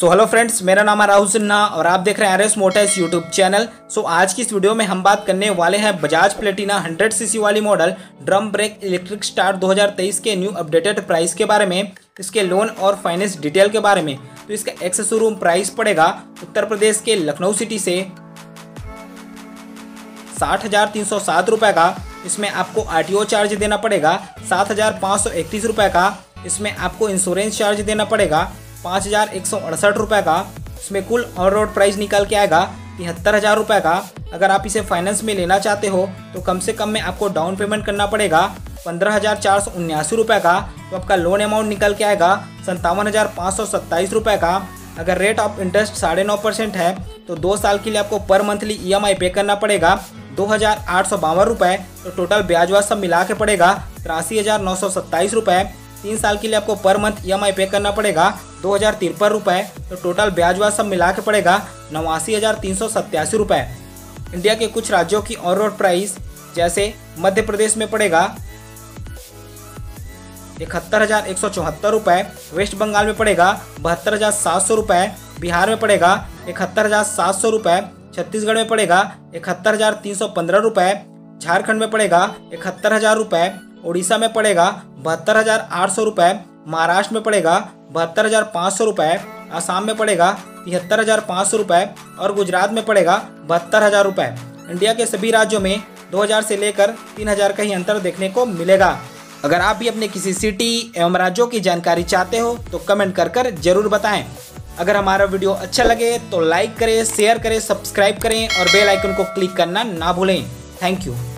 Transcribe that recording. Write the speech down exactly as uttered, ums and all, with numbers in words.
So hello friends, मेरा नाम आराू सिन्हा और आप देख रहे हैं R S motors YouTube channel. So आज की इस वीडियो में हम बात करने वाले हैं बजाज प्लेटिना हंड्रेड सीसी वाली model drum brake electric start दो हज़ार तेईस के न्यू अपडेटेड प्राइस के बारे में, इसके लोन और फाइनेंस डिटेल के बारे में। तो इसका एक्स शोरूम प्राइस पड़ेगा उत्तर प्रदेश के लखनऊ सिटी से साठ हज़ार तीन सौ सात रुपये का। इसमें आपको आर टी ओ चार्ज देना पड़ेगा सात हज़ार पाँच सौ इकतीस रुपये का। इसमें आपको इंश्योरेंस चार्ज देना पड़ेगा पाँच हज़ार एक सौ अड़सठ रुपये का। इसमें कुल ऑन रोड प्राइस निकल के आएगा तिहत्तर हज़ार रुपये का। अगर आप इसे फाइनेंस में लेना चाहते हो तो कम से कम में आपको डाउन पेमेंट करना पड़ेगा पंद्रह हज़ार चार सौ उन्यासी रुपये का। तो आपका लोन अमाउंट निकल के आएगा संतावन हज़ार पाँच सौ सत्ताईस रुपये का। अगर रेट ऑफ इंटरेस्ट साढ़े नौ परसेंट है तो दो साल के लिए आपको पर मंथली ई एम आई पे करना पड़ेगा दो हज़ार आठ सौ बावन रुपये। तो टोटल ब्याज वाज सब मिला के पड़ेगा तिरासी हज़ार नौ सौ सत्ताईस रुपये। तीन साल के लिए आपको पर मंथ ई एम आई पे करना पड़ेगा दो हज़ार तिरपन रुपये। तो टोटल ब्याज वाज सब मिला के पड़ेगा नवासी हज़ार तीन सौ सत्तासी रुपये। इंडिया के कुछ राज्यों की ऑन रोड प्राइस जैसे मध्य प्रदेश में पड़ेगा इकहत्तर हज़ार एक सौ चौहत्तर रुपये, वेस्ट बंगाल में पड़ेगा बहत्तर हज़ार सात सौ रुपये, बिहार में पड़ेगा इकहत्तर हज़ार सात सौ रुपये, छत्तीसगढ़ में पड़ेगा इकहत्तर हज़ार तीन सौ पंद्रह रुपये, झारखंड में पड़ेगा इकहत्तर हज़ार रुपये, उड़ीसा में पड़ेगा बहत्तर हज़ार आठ सौ रुपये, महाराष्ट्र में पड़ेगा बहत्तर हज़ार पाँच सौ रुपये, आसाम में पड़ेगा तिहत्तर हज़ार पाँच सौ रुपये और गुजरात में पड़ेगा बहत्तर हज़ार रुपये। इंडिया के सभी राज्यों में दो हज़ार से लेकर तीन हज़ार का ही अंतर देखने को मिलेगा। अगर आप भी अपने किसी सिटी एवं राज्यों की जानकारी चाहते हो तो कमेंट कर कर जरूर बताएं। अगर हमारा वीडियो अच्छा लगे तो लाइक करें, शेयर करें, सब्सक्राइब करें और बेल आइकन को क्लिक करना ना भूलें। Thank you.